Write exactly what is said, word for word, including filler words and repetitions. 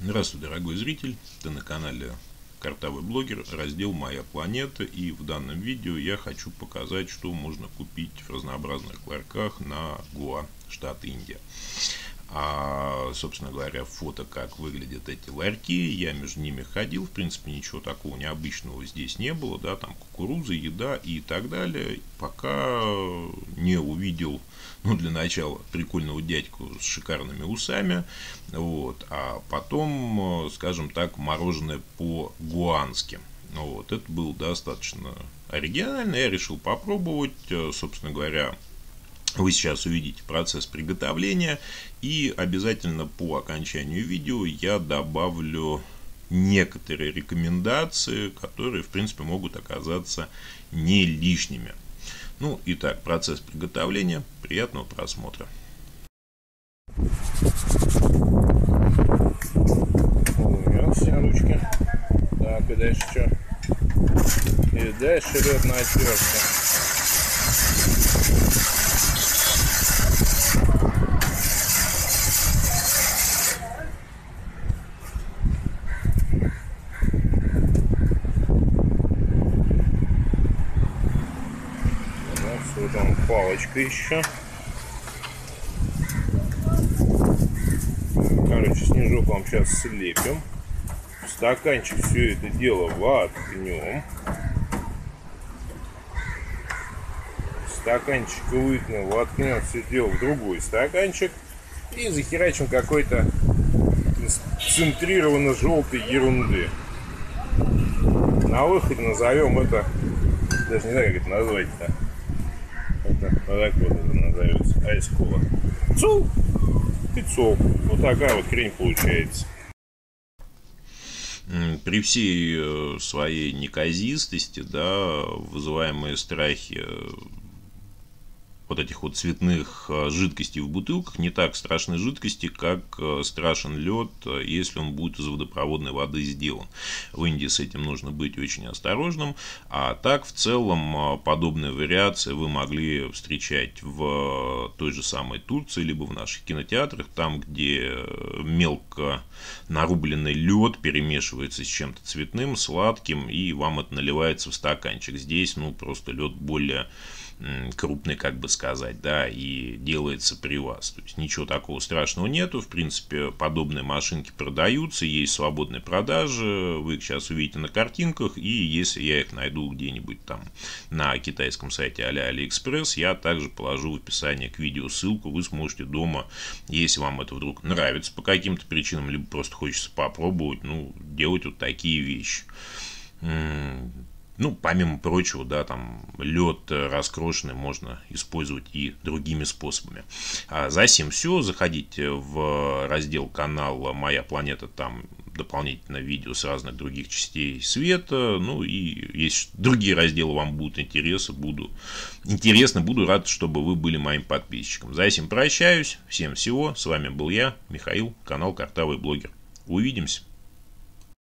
Здравствуй, дорогой зритель, ты на канале Картавый Блогер, раздел «Моя планета», и в данном видео я хочу показать, что можно купить в разнообразных ларьках на Гуа, штат Индия. А, собственно говоря, фото, как выглядят эти ларьки, я между ними ходил, в принципе, ничего такого необычного здесь не было, да, там кукуруза, еда и так далее, пока не увидел, ну, для начала, прикольного дядьку с шикарными усами, вот, а потом, скажем так, мороженое по-гуански, вот, это было достаточно оригинально, я решил попробовать, собственно говоря. Вы сейчас увидите процесс приготовления, и обязательно по окончанию видео я добавлю некоторые рекомендации, которые, в принципе, могут оказаться не лишними. Ну, итак, процесс приготовления. Приятного просмотра. Уберем все ручки. Так, и дальше что? И дальше идет на отвертку. Там палочка еще. Короче, снежок вам сейчас слепим. В стаканчик все это дело воткнем. Стаканчик вытянем, воткнем все дело в другой стаканчик. И захерачим какой-то концентрированно желтой ерунды. На выходе назовем это, даже не знаю, как это назвать-то. Вот так вот это называется, Ice Gola. Цул! И цул. Вот такая вот хрень получается. При всей своей неказистости, да, вызываемые страхи вот этих вот цветных жидкостей в бутылках, не так страшны жидкости, как страшен лед, если он будет из водопроводной воды сделан. В Индии с этим нужно быть очень осторожным, а так в целом подобные вариации вы могли встречать в той же самой Турции, либо в наших кинотеатрах, там, где мелко нарубленный лед перемешивается с чем-то цветным, сладким, и вам это наливается в стаканчик. Здесь, ну, просто лед более крупный, как бы сказать, да, и делается при вас. То есть ничего такого страшного нету. В принципе, подобные машинки продаются, есть свободные продажи, вы их сейчас увидите на картинках, и если я их найду где-нибудь там на китайском сайте а-ля Aliexpress, я также положу в описании к видео ссылку, вы сможете дома, если вам это вдруг нравится по каким-то причинам, либо просто хочется попробовать, ну, делать вот такие вещи. Ну, помимо прочего, да, там лед раскрошенный можно использовать и другими способами. А за сим все, заходите в раздел канала «Моя планета», там дополнительно видео с разных других частей света. Ну и если другие разделы вам будут интересны, буду, интересно, буду рад, чтобы вы были моим подписчиком. За сим прощаюсь, всем всего, с вами был я, Михаил, канал «Картавый Блогер». Увидимся!